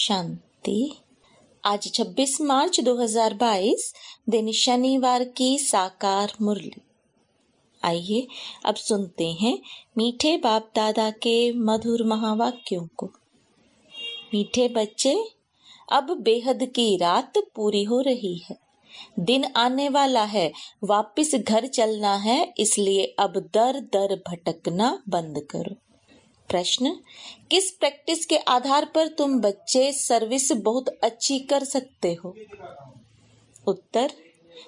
शांति। आज 26 मार्च 2022 दिन शनिवार की साकार मुरली। आइए अब सुनते हैं मीठे बाप दादा के मधुर महावाक्यों को। मीठे बच्चे, अब बेहद की रात पूरी हो रही है, दिन आने वाला है, वापस घर चलना है, इसलिए अब दर दर भटकना बंद करो। प्रश्न, किस प्रैक्टिस के आधार पर तुम बच्चे सर्विस बहुत अच्छी कर सकते हो? उत्तर,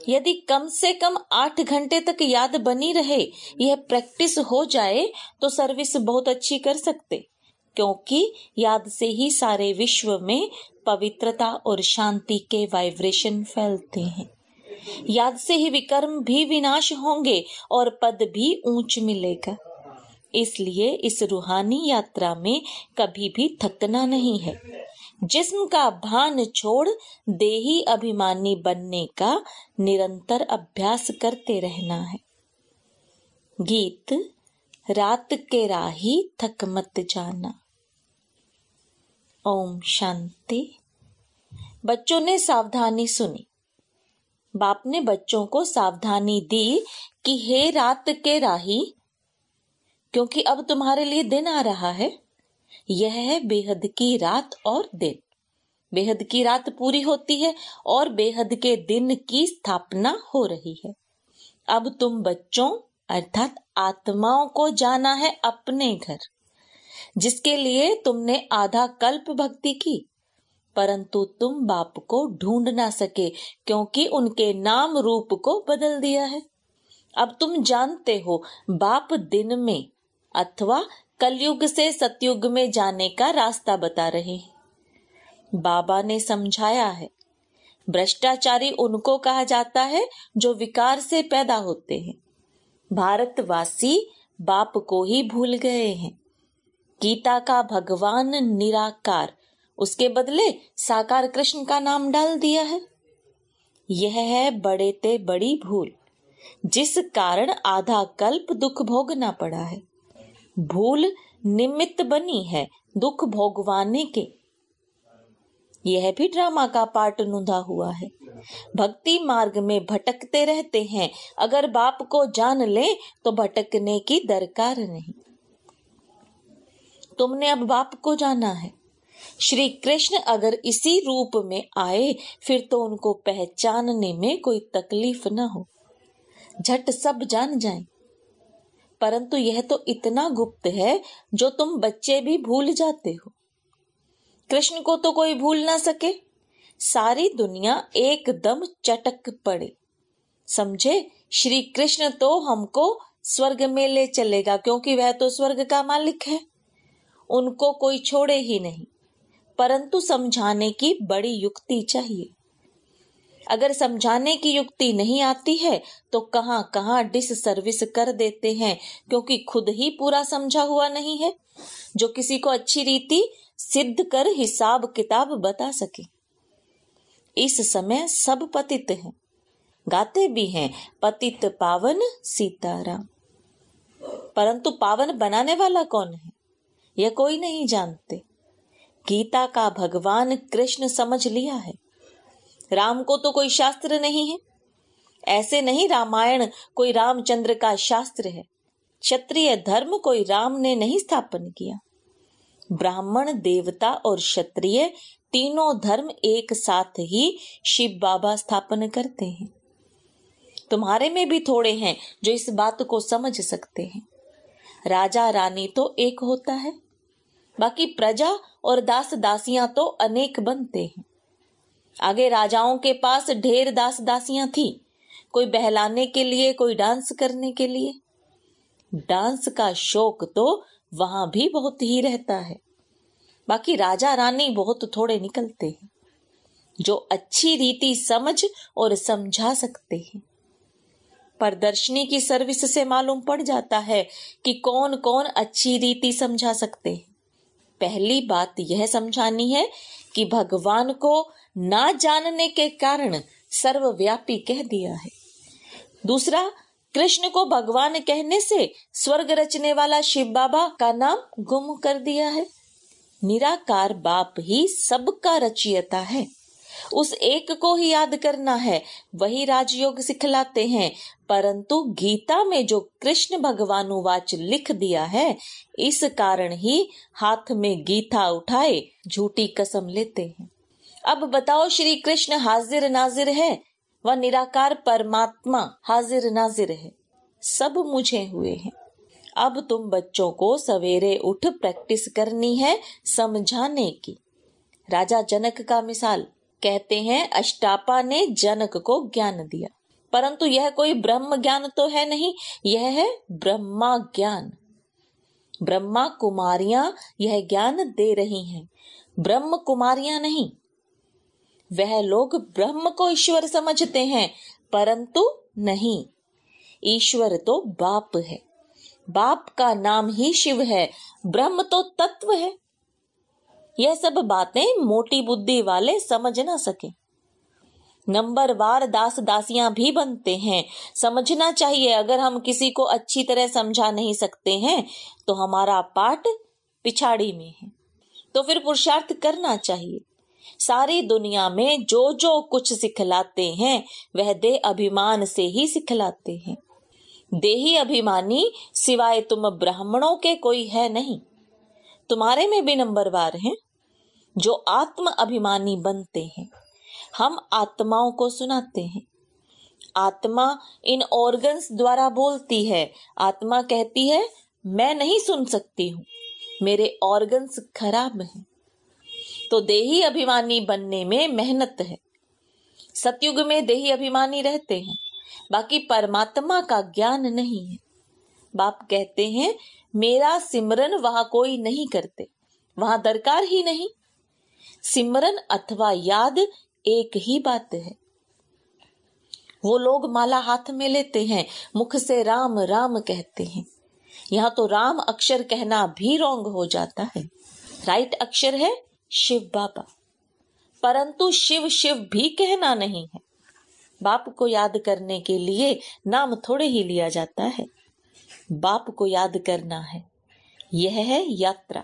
यदि कम से कम 8 घंटे तक याद बनी रहे, यह प्रैक्टिस हो जाए तो सर्विस बहुत अच्छी कर सकते, क्योंकि याद से ही सारे विश्व में पवित्रता और शांति के वाइब्रेशन फैलते हैं। याद से ही विकर्म भी विनाश होंगे और पद भी ऊंच मिलेगा। इसलिए इस रूहानी यात्रा में कभी भी थकना नहीं है। जिस्म का भान छोड़ देही अभिमानी बनने का निरंतर अभ्यास करते रहना है। गीत, रात के राही थक मत जाना। ओम शांति। बच्चों ने सावधानी सुनी। बाप ने बच्चों को सावधानी दी कि हे रात के राही, क्योंकि अब तुम्हारे लिए दिन आ रहा है। यह है बेहद की रात और दिन। बेहद की रात पूरी होती है और बेहद के दिन की स्थापना हो रही है। अब तुम बच्चों अर्थात आत्माओं को जाना है अपने घर, जिसके लिए तुमने आधा कल्प भक्ति की, परंतु तुम बाप को ढूंढ ना सके क्योंकि उनके नाम रूप को बदल दिया है। अब तुम जानते हो बाप दिन में अथवा कलयुग से सतयुग में जाने का रास्ता बता रहे हैं। बाबा ने समझाया है, भ्रष्टाचारी उनको कहा जाता है जो विकार से पैदा होते हैं। भारतवासी बाप को ही भूल गए हैं। गीता का भगवान निराकार, उसके बदले साकार कृष्ण का नाम डाल दिया है। यह है बड़े ते बड़ी भूल, जिस कारण आधा कल्प दुख भोगना पड़ा है। भूल निमित्त बनी है दुख भोगवाने के। यह भी ड्रामा का पार्ट नूंधा हुआ है। भक्ति मार्ग में भटकते रहते हैं। अगर बाप को जान ले तो भटकने की दरकार नहीं। तुमने अब बाप को जाना है। श्री कृष्ण अगर इसी रूप में आए फिर तो उनको पहचानने में कोई तकलीफ न हो, झट सब जान जाएं। परंतु यह तो इतना गुप्त है जो तुम बच्चे भी भूल जाते हो। कृष्ण को तो कोई भूल ना सके। सारी दुनिया एकदम चटक पड़े, समझे श्री कृष्ण तो हमको स्वर्ग में ले चलेगा, क्योंकि वह तो स्वर्ग का मालिक है, उनको कोई छोड़े ही नहीं। परंतु समझाने की बड़ी युक्ति चाहिए। अगर समझाने की युक्ति नहीं आती है तो कहां कहां डिस सर्विस कर देते हैं, क्योंकि खुद ही पूरा समझा हुआ नहीं है जो किसी को अच्छी रीति सिद्ध कर हिसाब किताब बता सके। इस समय सब पतित हैं, गाते भी हैं पतित पावन सीताराम, परंतु पावन बनाने वाला कौन है यह कोई नहीं जानते। गीता का भगवान कृष्ण समझ लिया है। राम को तो कोई शास्त्र नहीं है। ऐसे नहीं रामायण कोई रामचंद्र का शास्त्र है। क्षत्रिय धर्म कोई राम ने नहीं स्थापन किया। ब्राह्मण, देवता और क्षत्रिय तीनों धर्म एक साथ ही शिव बाबा स्थापन करते हैं। तुम्हारे में भी थोड़े हैं जो इस बात को समझ सकते हैं। राजा रानी तो एक होता है, बाकी प्रजा और दास दासियां तो अनेक बनते हैं। आगे राजाओं के पास ढेर दास दासियां थी, कोई बहलाने के लिए, कोई डांस करने के लिए। डांस का शौक तो वहां भी बहुत ही रहता है, बाकी राजा रानी बहुत थोड़े निकलते हैं जो अच्छी रीति समझ और समझा सकते हैं। प्रदर्शनी की सर्विस से मालूम पड़ जाता है कि कौन कौन अच्छी रीति समझा सकते हैं। पहली बात यह समझानी है कि भगवान को ना जानने के कारण सर्वव्यापी कह दिया है। दूसरा, कृष्ण को भगवान कहने से स्वर्ग रचने वाला शिव बाबा का नाम गुम कर दिया है। निराकार बाप ही सबका रचयिता है। उस एक को ही याद करना है, वही राजयोग सिखलाते हैं। परंतु गीता में जो कृष्ण भगवानुवाच लिख दिया है, इस कारण ही हाथ में गीता उठाए झूठी कसम लेते हैं। अब बताओ, श्री कृष्ण हाजिर नाजिर है? वह निराकार परमात्मा हाजिर नाजिर है, सब मुझे हुए हैं। अब तुम बच्चों को सवेरे उठ प्रैक्टिस करनी है समझाने की। राजा जनक का मिसाल कहते हैं, अष्टापा ने जनक को ज्ञान दिया, परंतु यह कोई ब्रह्म ज्ञान तो है नहीं, यह है ब्रह्मा ज्ञान। ब्रह्मा कुमारियां यह ज्ञान दे रही हैं, ब्रह्म कुमारियां नहीं। वह लोग ब्रह्म को ईश्वर समझते हैं, परंतु नहीं, ईश्वर तो बाप है। बाप का नाम ही शिव है, ब्रह्म तो तत्व है। यह सब बातें मोटी बुद्धि वाले समझ ना सके। नंबरवार दास दासियां भी बनते हैं। समझना चाहिए, अगर हम किसी को अच्छी तरह समझा नहीं सकते हैं तो हमारा पाठ पिछाड़ी में है। तो फिर पुरुषार्थ करना चाहिए। सारी दुनिया में जो जो कुछ सिखलाते हैं वह देह अभिमान से ही सिखलाते हैं। देही अभिमानी सिवाय तुम ब्राह्मणों के कोई है नहीं। तुम्हारे में भी नंबरवार हैं जो आत्म अभिमानी बनते हैं। हम आत्माओं को सुनाते हैं। आत्मा इन ऑर्गन्स द्वारा बोलती है। आत्मा कहती है, मैं नहीं सुन सकती हूँ, मेरे ऑर्गन्स खराब हैं। तो देही अभिमानी बनने में मेहनत है। सतयुग में देही अभिमानी रहते हैं, बाकी परमात्मा का ज्ञान नहीं है। बाप कहते हैं, मेरा सिमरन वहां कोई नहीं करते, वहां दरकार ही नहीं। सिमरन अथवा याद एक ही बात है। वो लोग माला हाथ में लेते हैं, मुख से राम राम कहते हैं। यहाँ तो राम अक्षर कहना भी रॉन्ग हो जाता है। राइट अक्षर है शिव बाबा, परंतु शिव शिव भी कहना नहीं है। बाप को याद करने के लिए नाम थोड़े ही लिया जाता है। बाप को याद करना है, यह है यात्रा।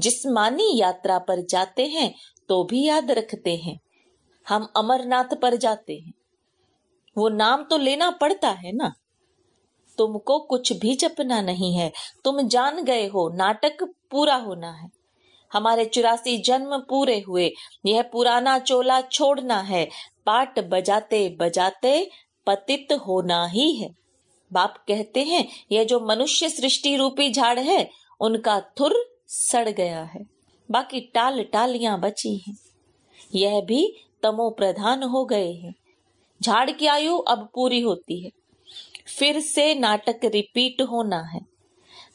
जिस्मानी यात्रा पर जाते हैं तो भी याद रखते हैं। हम अमरनाथ पर जाते हैं, वो नाम तो लेना पड़ता है ना। तुमको कुछ भी जपना नहीं है, तुम जान गए हो। नाटक पूरा होना है। हमारे 84 जन्म पूरे हुए। यह पुराना चोला छोड़ना है। पाट बजाते बजाते पतित होना ही है। बाप कहते हैं, यह जो मनुष्य सृष्टि रूपी झाड़ है, उनका थुर सड़ गया है, बाकी टाल टालियां बची हैं। यह भी तमो प्रधान हो गए हैं। झाड़ की आयु अब पूरी होती है। फिर से नाटक रिपीट होना है।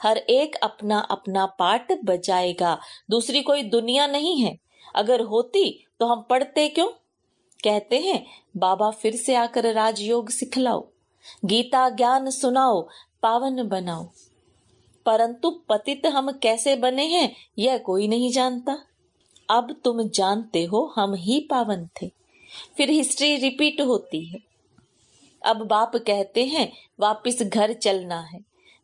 हर एक अपना अपना पाठ बजाएगा। दूसरी कोई दुनिया नहीं है। अगर होती तो हम पढ़ते क्यों? कहते हैं, बाबा फिर से आकर राजयोग सिखलाओ, गीता ज्ञान सुनाओ, पावन बनाओ। परंतु पतित हम कैसे बने हैं यह कोई नहीं जानता। अब तुम जानते हो हम ही पावन थे। फिर हिस्ट्री रिपीट होती है। अब बाप कहते हैं, वापस घर चलना है।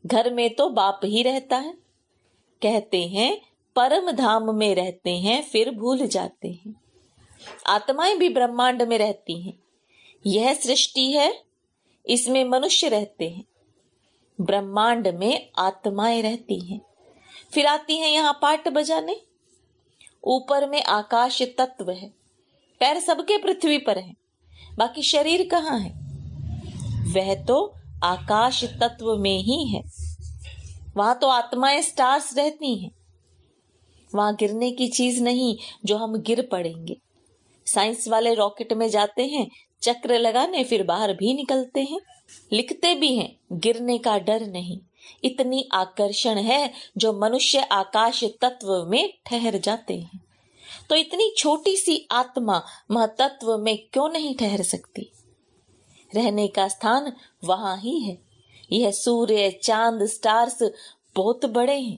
घर में तो बाप ही रहता है। कहते हैं, परम धाम में रहते हैं फिर भूल जाते हैं। आत्माएं भी ब्रह्मांड में रहती हैं। यह सृष्टि है, इसमें मनुष्य रहते हैं। ब्रह्मांड में आत्माएं रहती हैं। फिर आती हैं यहाँ पाठ बजाने। ऊपर में आकाश तत्व है। पैर सबके पृथ्वी पर है, बाकी शरीर कहाँ है? वह तो आकाश तत्व में ही है। वहां तो आत्माएं स्टार्स रहती हैं। वहां गिरने की चीज नहीं जो हम गिर पड़ेंगे। साइंस वाले रॉकेट में जाते हैं चक्र लगाने, फिर बाहर भी निकलते हैं। लिखते भी हैं, गिरने का डर नहीं। इतनी आकर्षण है जो मनुष्य आकाश तत्व में ठहर जाते हैं। तो इतनी छोटी सी आत्मा महतत्व में क्यों नहीं ठहर सकती? रहने का स्थान वहां ही है। यह सूर्य चांद स्टार्स बहुत बड़े हैं।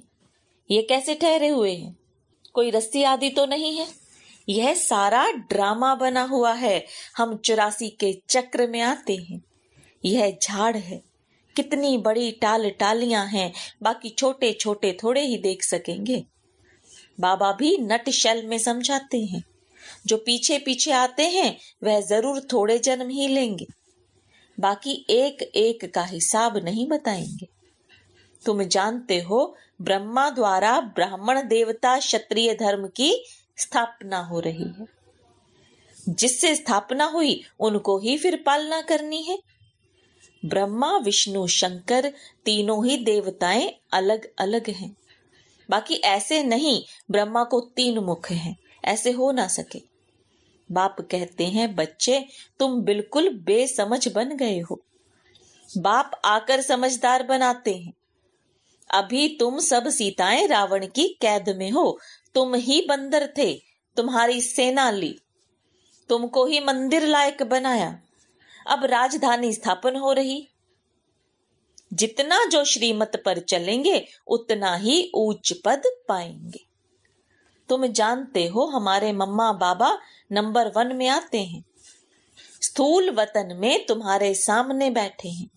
ये कैसे ठहरे हुए हैं? कोई रस्सी आदि तो नहीं है। यह सारा ड्रामा बना हुआ है। हम 84 के चक्र में आते हैं। यह झाड़ है, कितनी बड़ी टाल टालियां हैं, बाकी छोटे छोटे थोड़े ही देख सकेंगे। बाबा भी नटशल में समझाते हैं, जो पीछे पीछे आते हैं वह जरूर थोड़े जन्म ही लेंगे, बाकी एक एक का हिसाब नहीं बताएंगे। तुम जानते हो ब्रह्मा द्वारा ब्राह्मण देवता क्षत्रिय धर्म की स्थापना हो रही है, जिससे स्थापना हुई उनको ही फिर पालना करनी है। ब्रह्मा विष्णु शंकर तीनों ही देवताएं अलग अलग हैं, बाकी ऐसे नहीं ब्रह्मा को तीन मुख हैं, ऐसे हो ना सके। बाप कहते हैं बच्चे तुम बिल्कुल बेसमझ बन गए हो, बाप आकर समझदार बनाते हैं। अभी तुम सब सीताएं रावण की कैद में हो, तुम ही बंदर थे, तुम्हारी सेना ली, तुमको ही मंदिर लायक बनाया। अब राजधानी स्थापन हो रही, जितना जो श्रीमत पर चलेंगे उतना ही ऊंच पद पाएंगे। तुम जानते हो हमारे मम्मा बाबा नंबर 1 में आते हैं। स्थूल वतन में तुम्हारे सामने बैठे हैं,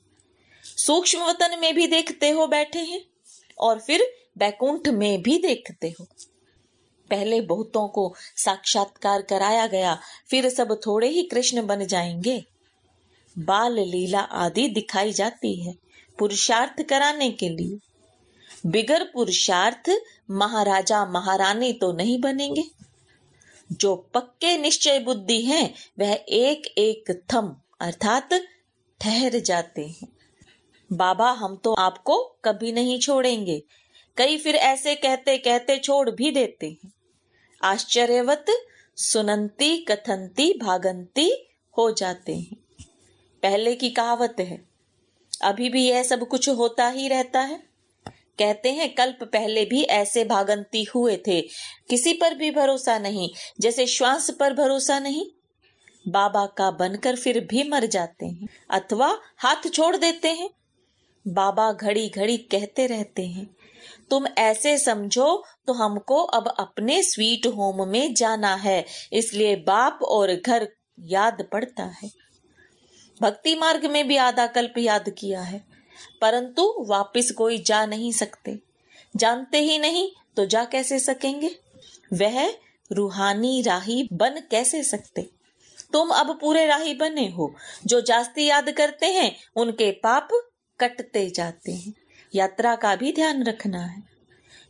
सूक्ष्म वतन में भी देखते हो बैठे हैं, और फिर बैकुंठ में भी देखते हो। पहले बहुतों को साक्षात्कार कराया गया, फिर सब थोड़े ही कृष्ण बन जाएंगे। बाल लीला आदि दिखाई जाती है पुरुषार्थ कराने के लिए। बिगर पुरुषार्थ महाराजा महारानी तो नहीं बनेंगे। जो पक्के निश्चय बुद्धि हैं वह एक एक थम अर्थात ठहर जाते हैं। बाबा हम तो आपको कभी नहीं छोड़ेंगे, कई फिर ऐसे कहते कहते छोड़ भी देते हैं। आश्चर्यवत सुनंती कथंती भागंती हो जाते हैं, पहले की कहावत है। अभी भी यह सब कुछ होता ही रहता है। कहते हैं कल्प पहले भी ऐसे भागंती हुए थे, किसी पर भी भरोसा नहीं, जैसे श्वास पर भरोसा नहीं। बाबा का बनकर फिर भी मर जाते हैं अथवा हाथ छोड़ देते हैं। बाबा घड़ी घड़ी कहते रहते हैं तुम ऐसे समझो तो हमको अब अपने स्वीट होम में जाना है, इसलिए बाप और घर याद पड़ता है। भक्ति मार्ग में भी आधा कल्प याद किया है, परंतु वापस कोई जा नहीं सकते। जानते ही नहीं तो जा कैसे सकेंगे, वह रूहानी राही बन कैसे सकते। तुम अब पूरे राही बने हो, जो जास्ती याद करते हैं उनके पाप कटते जाते हैं। यात्रा का भी ध्यान रखना है।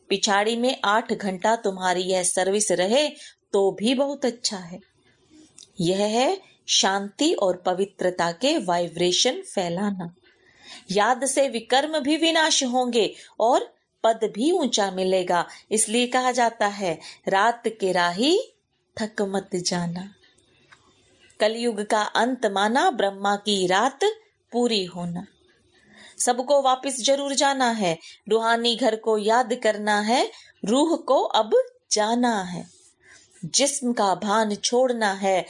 पिछाड़ी में 8 घंटा तुम्हारी यह सर्विस रहे तो भी बहुत अच्छा है। यह है शांति और पवित्रता के वाइब्रेशन फैलाना। याद से विकर्म भी विनाश होंगे और पद भी ऊंचा मिलेगा। इसलिए कहा जाता है रात के राही थक मत जाना। कलयुग का अंत माना ब्रह्मा की रात पूरी होना। सबको वापस जरूर जाना है, रूहानी घर को याद करना है, रूह को अब जाना है, जिस्म का भान छोड़ना है,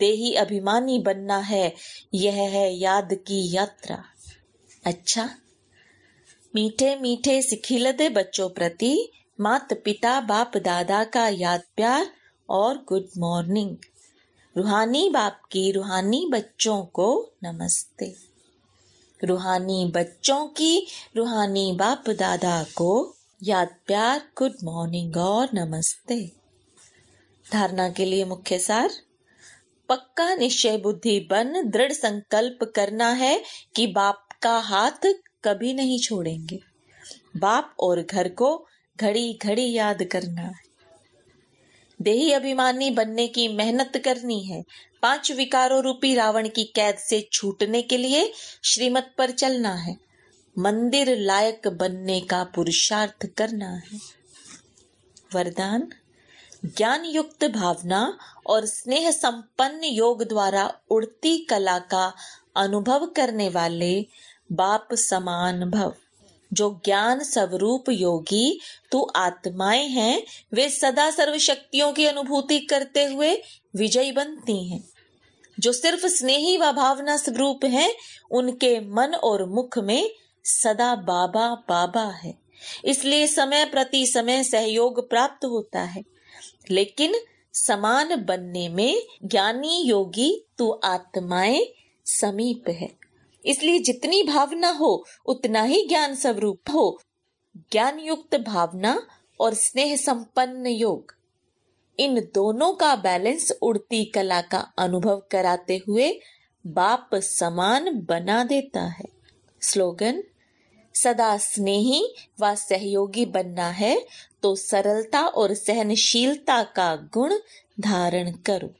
देही अभिमानी बनना है। यह है याद की यात्रा। अच्छा, मीठे मीठे सिखिलदे बच्चों प्रति मात पिता बाप दादा का याद प्यार और गुड मॉर्निंग। रूहानी बाप की रूहानी बच्चों को नमस्ते। रूहानी बच्चों की रूहानी बाप दादा को याद प्यार, गुड मॉर्निंग और नमस्ते। धारणा के लिए मुख्य सार। पक्का निश्चय बुद्धि बन दृढ़ संकल्प करना है कि बाप का हाथ कभी नहीं छोड़ेंगे। बाप और घर को घड़ी घड़ी याद करना है। देही अभिमानी बनने की मेहनत करनी है। 5 विकारों रूपी रावण की कैद से छूटने के लिए श्रीमत पर चलना है। मंदिर लायक बनने का पुरुषार्थ करना है। वरदान ज्ञान युक्त भावना और स्नेह संपन्न योग द्वारा उड़ती कला का अनुभव करने वाले बाप समान भव। जो ज्ञान स्वरूप योगी तू आत्माएं हैं वे सदा सर्वशक्तियों की अनुभूति करते हुए विजयी बनती हैं। जो सिर्फ स्नेही व भावना स्वरूप हैं उनके मन और मुख में सदा बाबा बाबा है, इसलिए समय प्रति समय सहयोग प्राप्त होता है। लेकिन समान बनने में ज्ञानी योगी तू आत्माएं समीप है, इसलिए जितनी भावना हो उतना ही ज्ञान स्वरूप हो। ज्ञान युक्त भावना और स्नेह संपन्न योग, इन दोनों का बैलेंस उड़ती कला का अनुभव कराते हुए बाप समान बना देता है। स्लोगन, सदा स्नेही व सहयोगी बनना है तो सरलता और सहनशीलता का गुण धारण करो।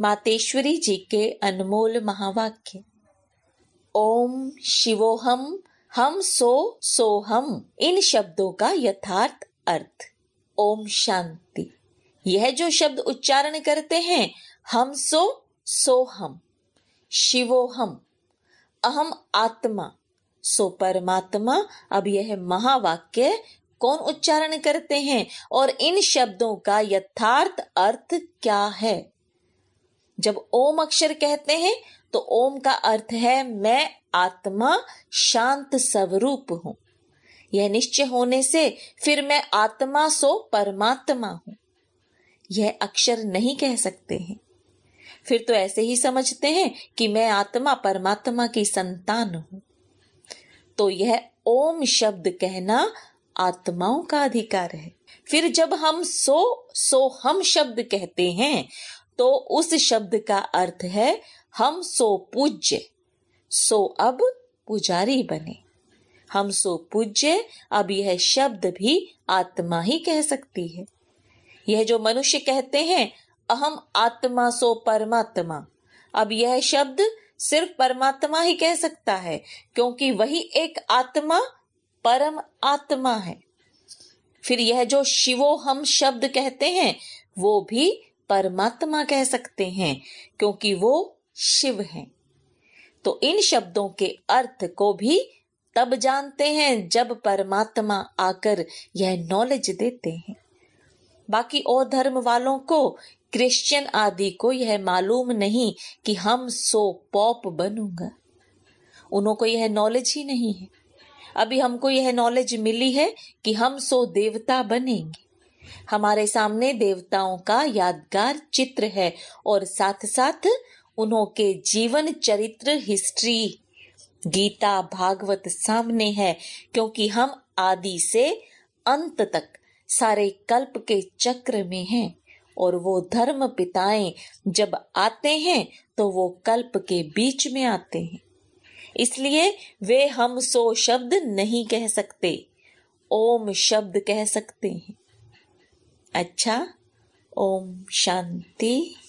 मातेश्वरी जी के अनमोल महावाक्य। ओम शिवोहम हम सोहम, इन शब्दों का यथार्थ अर्थ ओम शांति। यह जो शब्द उच्चारण करते हैं, हम सोहम, शिवोहम, अहम आत्मा, सो परमात्मा। अब यह महावाक्य कौन उच्चारण करते हैं और इन शब्दों का यथार्थ अर्थ क्या है? जब ओम अक्षर कहते हैं तो ओम का अर्थ है मैं आत्मा शांत स्वरूप हूं। यह निश्चय होने से फिर मैं आत्मा सो परमात्मा हूं, यह अक्षर नहीं कह सकते हैं। फिर तो ऐसे ही समझते हैं कि मैं आत्मा परमात्मा की संतान हूं। तो यह ओम शब्द कहना आत्माओं का अधिकार है। फिर जब हम सोहम शब्द कहते हैं तो उस शब्द का अर्थ है हम सो पूज्य, सो अब पुजारी बने। हम सो पूज्य, अब यह शब्द भी आत्मा ही कह सकती है। यह जो मनुष्य कहते हैं अहम आत्मा सो परमात्मा, अब यह शब्द सिर्फ परमात्मा ही कह सकता है, क्योंकि वही एक आत्मा परम आत्मा है। फिर यह जो शिवोहम शब्द कहते हैं वो भी परमात्मा कह सकते हैं, क्योंकि वो शिव हैं। तो इन शब्दों के अर्थ को भी तब जानते हैं जब परमात्मा आकर यह नॉलेज देते हैं। बाकी और धर्म वालों को, क्रिश्चियन आदि को यह मालूम नहीं कि हम सो पॉप बनूंगा, उन्हों को यह नॉलेज ही नहीं है। अभी हमको यह नॉलेज मिली है कि हम सो देवता बनेंगे। हमारे सामने देवताओं का यादगार चित्र है और साथ साथ उन्हों के जीवन चरित्र, हिस्ट्री, गीता, भागवत सामने है, क्योंकि हम आदि से अंत तक सारे कल्प के चक्र में हैं। और वो धर्म पिताएं जब आते हैं तो वो कल्प के बीच में आते हैं, इसलिए वे हम सो शब्द नहीं कह सकते, ओम शब्द कह सकते हैं। अच्छा, ओम शांति।